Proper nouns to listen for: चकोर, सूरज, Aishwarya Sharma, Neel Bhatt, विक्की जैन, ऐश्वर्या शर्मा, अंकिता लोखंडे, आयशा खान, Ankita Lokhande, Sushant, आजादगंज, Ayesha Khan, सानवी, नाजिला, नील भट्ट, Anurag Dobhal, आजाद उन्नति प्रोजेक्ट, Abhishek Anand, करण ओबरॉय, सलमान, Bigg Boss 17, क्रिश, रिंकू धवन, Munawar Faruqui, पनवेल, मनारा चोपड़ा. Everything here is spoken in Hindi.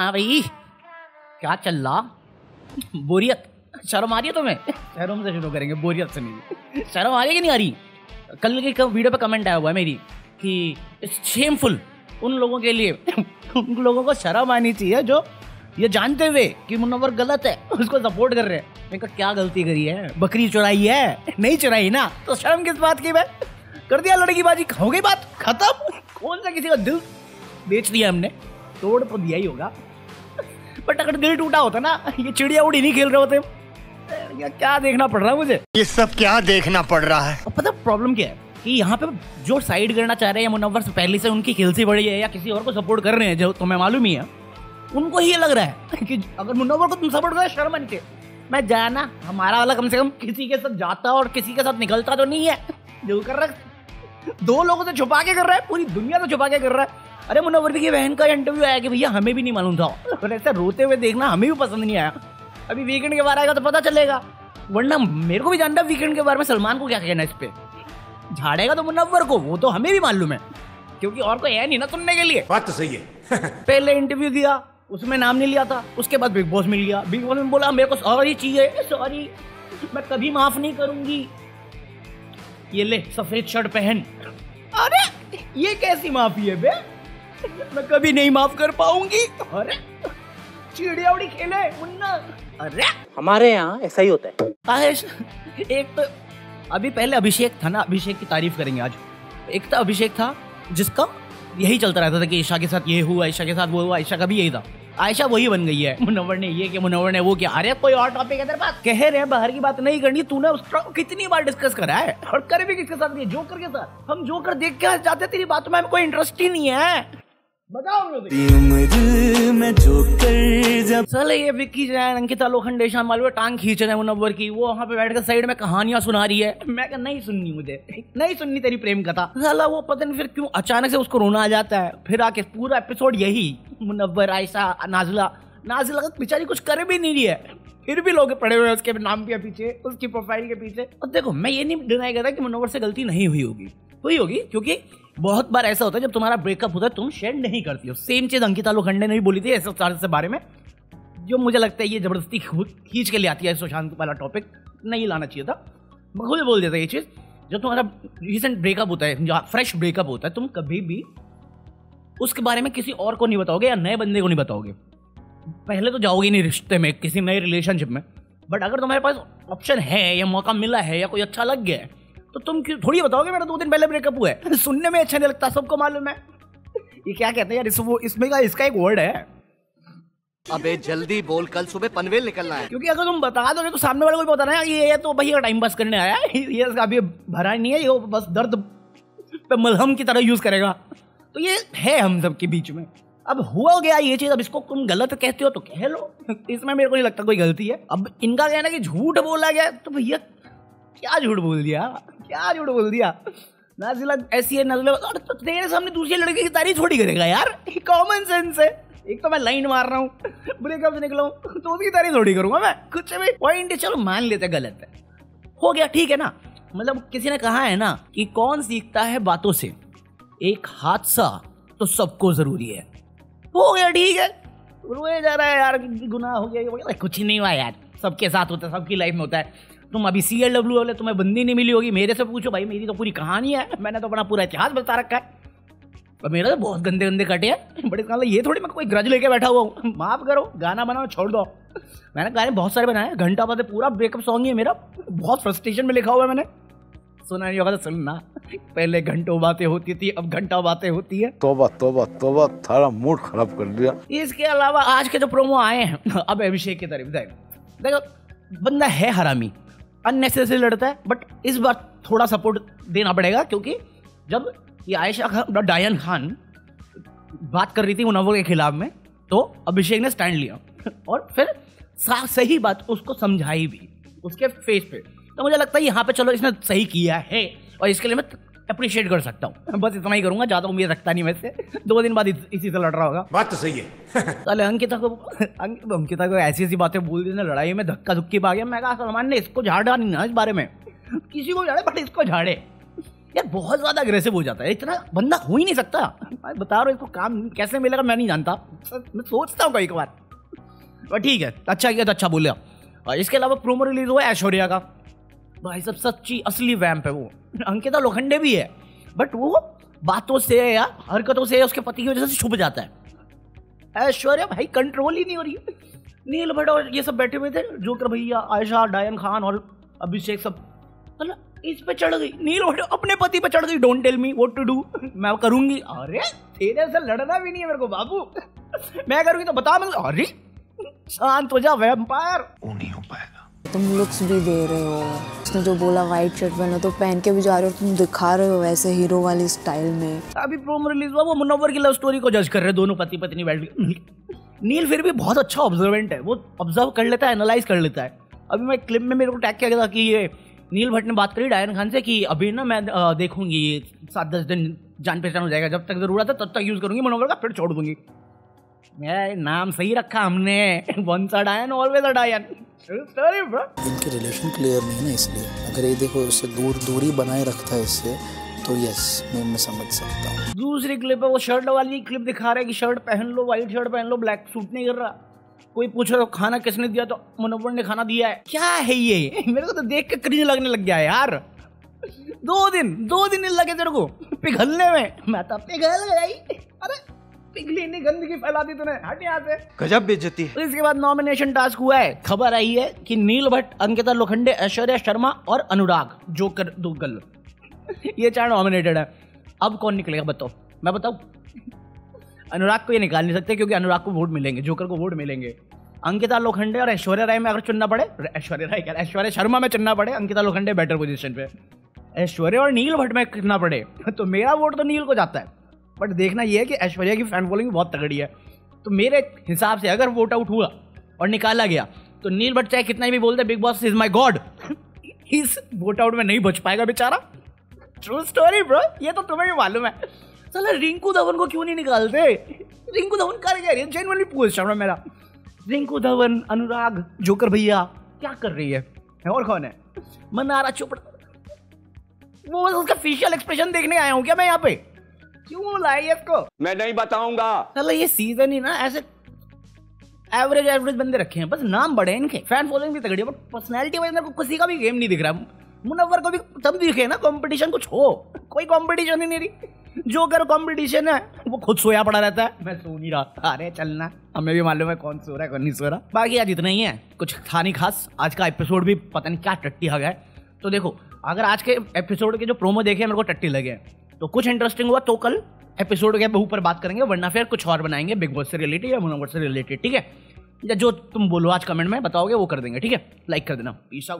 हाँ भाई क्या चल रहा, बोरियत, शर्म आ रही है तुम्हें? शर्म से शुरू करेंगे, बोरियत से नहीं। शर्म आ रही है कि नहीं आ रही? कल के वीडियो पे कमेंट आया हुआ है मेरी कि इट्स शेमफुल उन लोगों के लिए उन लोगों को शर्म आनी चाहिए जो ये जानते हुए कि मुनव्वर गलत है उसको सपोर्ट कर रहे हैं। मैंने कहा क्या गलती करी है, बकरी चुराई है? नहीं चुराई ना, तो शर्म किस बात की? मैं कर दिया लड़कीबाजी, हो गई बात खत्म। कौन सा किसी का दिल बेच दिया हमने? तोड़ तो दिया ही होगा, बट अगर दिल टूटा होता ना ये चिड़िया उड़ी नहीं खेल रहे होते। क्या देखना पड़ रहा है मुझे ये सब, क्या देखना पड़ रहा है? पता प्रॉब्लम क्या है कि यहाँ पे जो साइड करना चाह रहे हैं मुनव्वर से पहले से उनकी खिलसी बढ़ी है या किसी और को सपोर्ट कर रहे हैं, जो तुम्हें मालूम ही है। उनको ही लग रहा है कि अगर मुनव्वर को तुम सपोर्ट करो, शर्म के मैं जाना, हमारा वाला कम से कम किसी के साथ जाता और किसी के साथ निकलता तो नहीं है जो कर रहा है। दो लोगों से छुपा के कर रहा है, पूरी दुनिया से छुपा के कर रहा है। अरे मुनव्वर की बहन का इंटरव्यू आया कि भैया हमें भी नहीं मालूम था, और ऐसे रोते हुए देखना हमें भी पसंद नहीं आया। अभी वीकेंड के बार आएगा तो पता चलेगा, वरना मेरे को भी जानता है वीकेंड के बारे में सलमान को क्या कहना है। इस पर झाड़ेगा तो मुनव्वर को, वो तो हमें भी मालूम है, क्योंकि और कोई है नहीं ना सुनने के लिए। बात तो सही है। पहले इंटरव्यू दिया, उसमें नाम नहीं लिया था, उसके बाद बिग बॉस मिल गया। बिग बॉस में बोला मेरे को सॉरी चाहिए, सॉरी मैं कभी माफ नहीं करूंगी, ये ले सफेद शर्ट पहन। अरे ये कैसी माफी है बे, मैं कभी नहीं माफ कर पाऊंगी। अरे चिड़िया उड़ी खेले मुन्ना। अरे हमारे यहाँ ऐसा ही होता है। आयेश, एक तो अभी पहले अभिषेक था ना, अभिषेक की तारीफ करेंगे आज। एक तो अभिषेक था जिसका यही चलता रहता था कि आयशा के साथ ये हुआ, आयशा के साथ वो हुआ, आयशा का भी यही था। आयशा वही बन गई है, मुनव्वर ने ये किया, मुनव्वर ने वो किया। अरे कोई और टॉपिक इधर बात कह रहे हैं, बाहर की बात नहीं करनी। तूने उसका कितनी बार डिस्कस करा है, और करे भी किसके साथ? जोकर के साथ। हम जोकर देख के जाते, तेरी बातों में हमें कोई इंटरेस्ट ही नहीं है। बताओ चले, ये विक्की जैन, अंकिता लोखंडे टांग खींच रहे हैं मुनव्वर की। वो वहाँ पे बैठकर साइड में कहानियां सुना रही है। मैं कहा नहीं सुननी, मुझे नहीं सुननी तेरी प्रेम कथा। साला वो पता नहीं फिर क्यों अचानक से उसको रोना आ जाता है, फिर आके पूरा एपिसोड यही मुनव्वर, आयशा, नाजिला। नाजिला बेचारी कुछ करे भी नहीं रही है, फिर भी लोग पड़े हुए हैं उसके नाम के पीछे, उसकी प्रोफाइल के पीछे। और देखो मैं ये नहीं डिनाई करता कि मुनव्वर से गलती नहीं हुई होगी, हुई होगी, क्योंकि बहुत बार ऐसा होता है जब तुम्हारा ब्रेकअप होता है तुम शेयर नहीं करती हो। सेम चीज़ अंकिता लोखंडे ने भी बोली थी ऐसे चार्ज के बारे में, जो मुझे लगता है ये ज़बरदस्ती खींच के ले आती है। सुशांत वाला टॉपिक नहीं लाना चाहिए था, मैं खुद बोल देता ये चीज़। जब तुम्हारा रिसेंट ब्रेकअप होता है, जो फ्रेश ब्रेकअप होता है, तुम कभी भी उसके बारे में किसी और को नहीं बताओगे या नए बंदे को नहीं बताओगे। पहले तो जाओगे नहीं रिश्ते में, किसी नए रिलेशनशिप में, बट अगर तुम्हारे पास ऑप्शन है या मौका मिला है या कोई अच्छा लग गया है तो तुम क्यों थोड़ी बताओगे मेरा 2 दिन पहले ब्रेकअप हुआ है। सुनने में अच्छा नहीं लगता, सबको मालूम है। ये क्या कहते हैं यार, इसका एक वर्ड है, अबे जल्दी बोल, कल सुबह पनवेल निकलना है। क्योंकि अगर तुम बता दोगे तो सामने वाले को भी बताना है ये तो भैया टाइम पास करने आया है, ये अभी भरा नहीं है, ये बस दर्द पे मलहम की तरह यूज करेगा। तो ये है हम सबके बीच में, अब हुआ गया ये चीज़। अब इसको तुम गलत कहते हो तो कह लो, इसमें मेरे को नहीं लगता कोई गलती है। अब इनका कहना कि झूठ बोला गया, तो भैया क्या झूठ बोल दिया, क्या झूठ बोल दिया। नाजिला ऐसी है, नाजिला तो तेरे सामने दूसरी लड़के की तारीफ थोड़ी करेगा यार, कॉमन सेंस है। एक तो मैं लाइन मार रहा हूँ, ब्रेकअप से निकला हूँ, तो उसकी तारीफ थोड़ी करूँगा मैं। कुछ भी पॉइंट है, चलो मान लेते गलत है, हो गया, ठीक है ना। मतलब किसी ने कहा है ना कि कौन सीखता है बातों से, एक हादसा तो सबको जरूरी है। हो गया ठीक है, रोए जा रहा है यार, गुनाह हो गया, कुछ नहीं हुआ यार, सबके साथ होता है, सबकी लाइफ में होता है। तुम अभी CLW वाले तुम्हें बंदी नहीं मिली होगी, मेरे से पूछो भाई, मेरी तो पूरी कहानी है, मैंने तो अपना पूरा इतिहास बता रखा है, और मेरा तो बहुत गंदे गंदे कटे हैं बड़े काले। ये थोड़ी मैं कोई ग्रज लेके बैठा हुआ हूँ, माफ़ करो, गाना बनाओ छोड़ दो। मैंने गाने बहुत सारे बनाए, घंटा बाद पूरा ब्रेकअप सॉन्ग ही है मेरा, बहुत फ्रस्ट्रेशन में लिखा हुआ है मैंने। सुना नहीं होगा तो सुनना, पहले घंटों बातें होती थी, अब घंटा बातें होती है। तोबा तोबा तोबा, थारा मूड खराब कर दिया। इसके अलावा आज के जो प्रोमो आए हैं, अब अभिषेक की तरफ देखो, बंदा है हरामी, अननेसेसरी लड़ता है, बट इस बार थोड़ा सपोर्ट देना पड़ेगा, क्योंकि जब ये आयशा खान, डायन खान बात कर रही थी मुनव्वर के खिलाफ में, तो अभिषेक ने स्टैंड लिया और फिर सही बात उसको समझाई भी उसके फेस पे। तो मुझे लगता है यहाँ पे चलो इसने सही किया है, और इसके लिए मैं अप्रिशिएट कर सकता हूँ, बस इतना ही करूँगा, ज़्यादा उम्मीद रखता नहीं। वैसे 2 दिन बाद इसी से लड़ रहा होगा। बात तो सही है। चले अंकिता को ऐसी बातें बोल दी ना, लड़ाई में धक्का धुक्की पा गया। मैं कहा सलमान ने इसको झाड़ा नहीं ना इस बारे में, किसी को झाड़े बट इसको झाड़े, यार बहुत ज़्यादा अग्रेसिव हो जाता है, इतना बंदा हो ही नहीं सकता। मैं बता रहा हूँ इसको काम कैसे मिलेगा मैं नहीं जानता, मैं सोचता हूँ कई बार, पर ठीक है अच्छा किया तो अच्छा बोले। और इसके अलावा प्रोमो रिलीज हुआ ऐश्वर्या का, भाई सब सच्ची असली वैम्प है वो। अंकिता लोखंडे भी है बट वो बातों से या हरकतों से उसके पति की वजह से छुप जाता है। ऐश्वर्या भाई कंट्रोल ही नहीं हो रही है। नील भट्ट और ये सब बैठे हुए थे, जोकर भैया, आयशा, डायन खान और अभिषेक, सब मतलब इस पे चढ़ गई नील भट्ट, अपने पति पे चढ़ गई। Don't tell me what to do, मैं करूँगी। अरे तेरे से लड़ना भी नहीं है मेरे को बाबू, मैं करूँगी तो बता। मैं अरे शांत हो जा वैम्पायर, वो नहीं हो पाएगा। तुम लुक्स भी दे रहे हो, उसने जो बोला व्हाइट शर्ट पहनो तो पहन के भी जा रहे हो, तुम दिखा रहे हो वैसे हीरो वाली स्टाइल में। अभी प्रोमो रिलीज हुआ, वो मुनव्वर की लव स्टोरी को जज कर रहे, दोनों पति पत्नी बैठ गए। नील फिर भी बहुत अच्छा ऑब्जर्वेंट है, वो ऑब्जर्व कर लेता है, एनालाइज कर लेता है। अभी मैं क्लिप में मेरे को टैग किया गया था कि ये नील भट्ट ने बात करी डायन खान से कि अभी ना मैं देखूंगी 7-10 दिन जान पहचान हो जाएगा, जब तक ज़रूरत है तब तक यूज़ करूँगी मुनव्वर का, फिर छोड़ दूंगी। यार नाम सही रखा हमने, वंस अ डायन ऑलवेज अ डायन। इनके रिलेशन क्लियर नहीं है ना, इसलिए अगर ये देखो उससे दूरी बनाए रखता है इससे, तो यस मैं समझ सकता हूँ। दूसरी क्लिप है वो शर्ट वाली क्लिप दिखा रहा है कि शर्ट पहन लो, वाइट शर्ट पहन लो, ब्लैक सूट नहीं कर रहा। कोई पूछ रहा खाना किसने दिया तो मुनव्वर ने खाना दिया है। क्या है ये, मेरे को तो देख के क्रिंज लगने लग गया है यार। 2 दिन लगे तेरे को पिघलने में, मैं तो पिघल गई। अरे पिघली नहीं गंदगी फैला दी तूने, हट यहाँ से, गजब बेइज्जती है। इसके बाद नॉमिनेशन टास्क हुआ है। खबर आई है कि नील भट्ट, अंकिता लोखंडे, ऐश्वर्या शर्मा और अनुराग जोकर दोगल, ये 4 नॉमिनेटेड है। अब कौन निकलेगा बताओ, मैं बताऊँ? अनुराग को ये निकाल नहीं सकते क्योंकि अनुराग को वोट मिलेंगे, जोकर को वोट मिलेंगे। अंकिता लोखंडे और ऐश्वर्या राय में अगर चुनना पड़े, ऐश्वर्या शर्मा में चुनना पड़े, अंकिता लोखंडे बेटर पोजिशन पे, ऐश्वर्या और नील भट्ट में चुनना पड़े तो मेरा वोट तो नील को जाता है। बट देखना यह है कि ऐश्वर्या की फैन फॉलोइंग बहुत तगड़ी है, तो मेरे हिसाब से अगर वोट आउट हुआ और निकाला गया तो नील भट्ट चाहे कितना ही भी बोलते Bigg Boss is my god, इस वोट आउट में नहीं बच पाएगा बेचारा। ट्रू स्टोरी ब्रो, ये तो तुम्हें भी मालूम है। चलो रिंकू धवन को क्यों नहीं निकालते? रिंकू धवन कर क्या रही है, जेन्युइनली पूछ रहा हूं मेरा। रिंकू धवन, अनुराग, जोकर भैया क्या कर रही है? और कौन है? मनारा चोपड़ा, वो उसका फेशियल एक्सप्रेशन देखने आया हूँ क्या मैं यहाँ पे? क्यों लाई इसको मैं नहीं बताऊंगा। चलो ये सीजन ही ना ऐसे एवरेज बंदे रखे हैं, बस नाम बड़े हैं इनके, फैन फॉलोइंग भी तगड़ी है, बट पर्सनैलिटी वाइज मेरे को किसी का भी गेम नहीं दिख रहा। मुनव्वर को भी तब दिखे ना कंपटीशन कुछ हो, कोई कंपटीशन ही नहीं रही। जोकर कंपटीशन है, वो खुद सोया पड़ा रहता है, मैं सो नहीं रहा। अरे चलना, हमें भी मालूम है कौन सो रहा है कौन नहीं सो रहा। बाकी आज इतना ही है, कुछ था नहीं खास। आज का एपिसोड भी पता नहीं क्या टट्टी आ गया। तो देखो अगर आज के एपिसोड के जो प्रोमो देखे मेरे को टट्टी लगे तो कुछ इंटरेस्टिंग हुआ तो कल एपिसोड के ऊपर बात करेंगे, वरना फिर कुछ और बनाएंगे बिग बॉस से रिलेटेड या मुनव्वर से रिलेटेड, ठीक है? या जो तुम बोलो आज कमेंट में बताओगे वो कर देंगे, ठीक है? लाइक कर देना। Peace out.